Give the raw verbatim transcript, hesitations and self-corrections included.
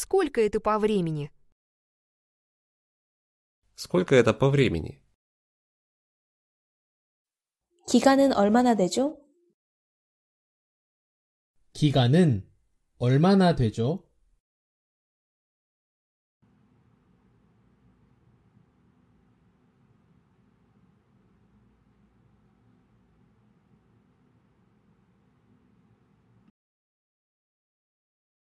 Сколько это по времени? Сколько это по времени? 기간은 얼마나 되죠? 기간은 얼마나 되죠?